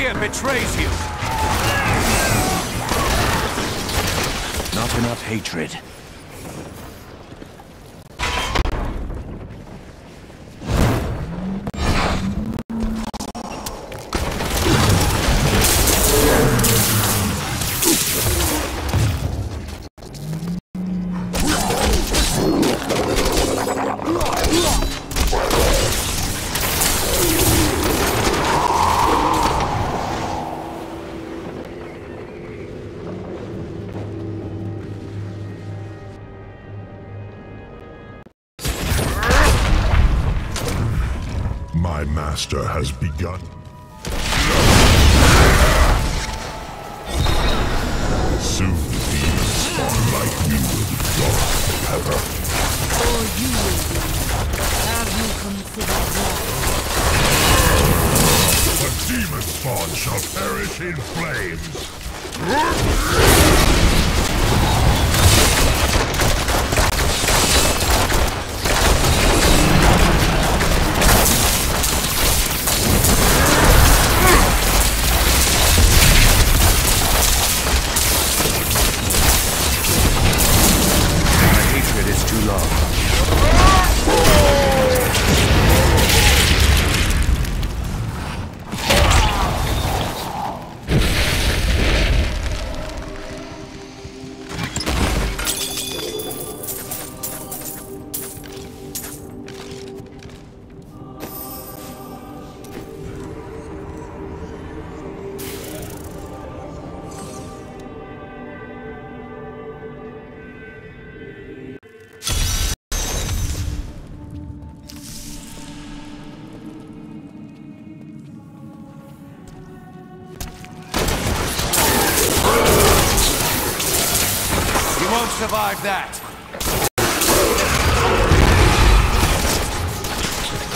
fear betrays you. Not enough hatred. My master has begun. Soon these spawn like you will be gone forever. Or you will be. Have you considered that? The demon spawn shall perish in flames. Survive that.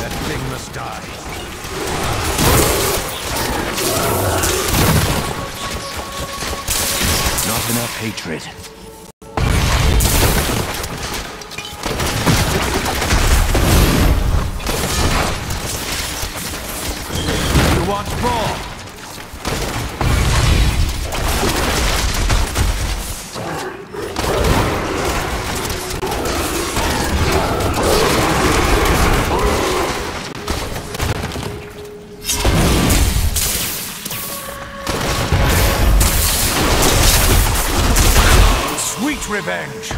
That thing must die. Not enough hatred. You want more? Revenge!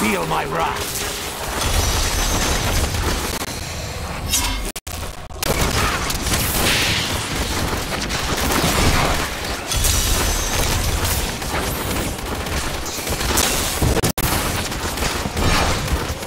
Feel my wrath.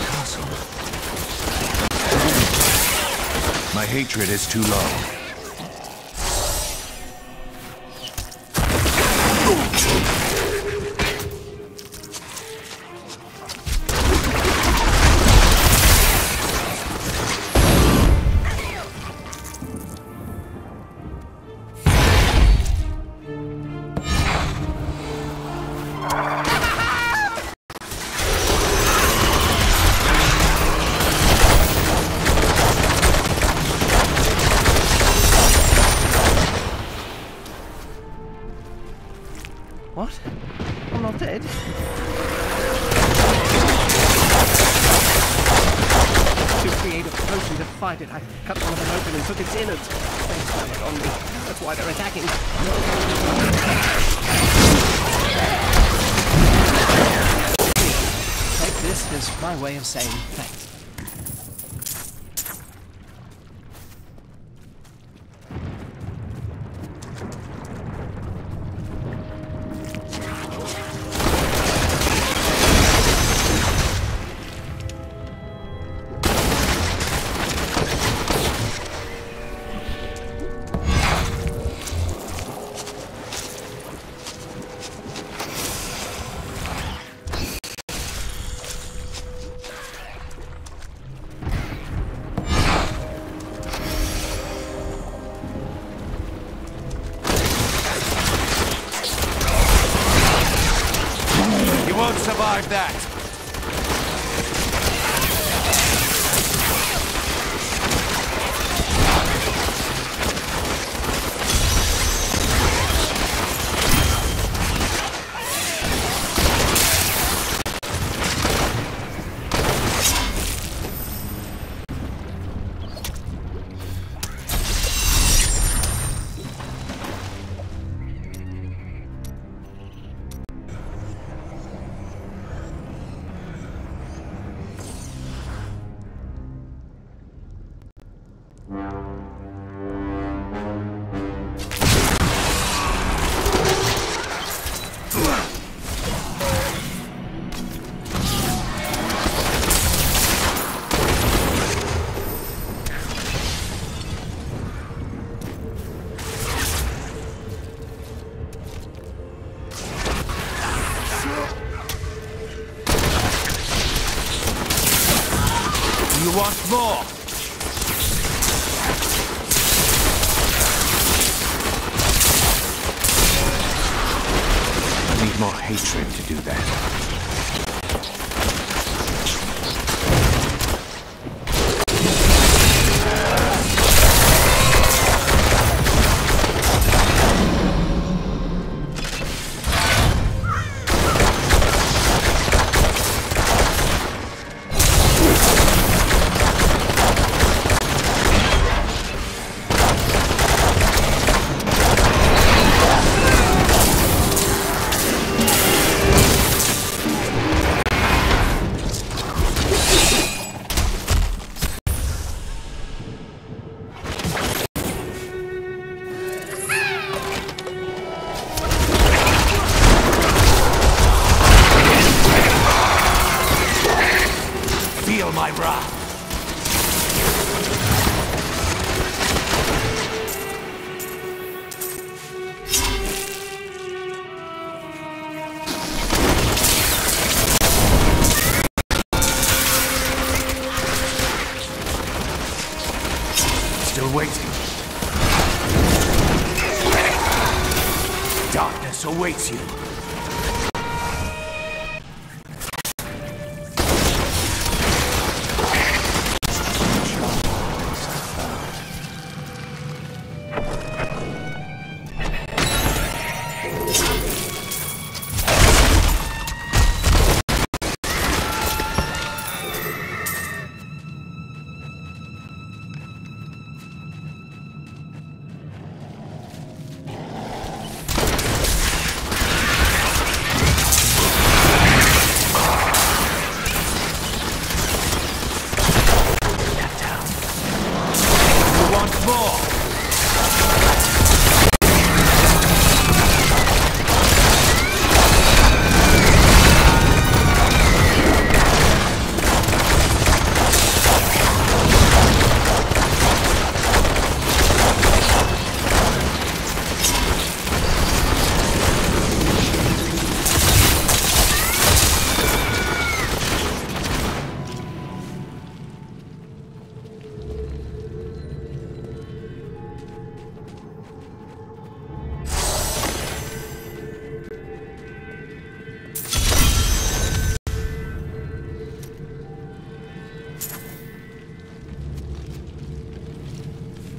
Castle. My hatred is too low. What? I'm not dead. To create a potion to fight it, I cut one of them open and took its innards. They started on me. That's why they're attacking. Take this as my way of saying thanks. Survive that. You want more? I need more hatred to do that. Still waiting. Darkness awaits you.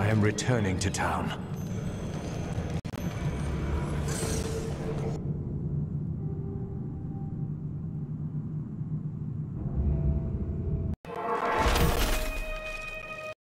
I am returning to town.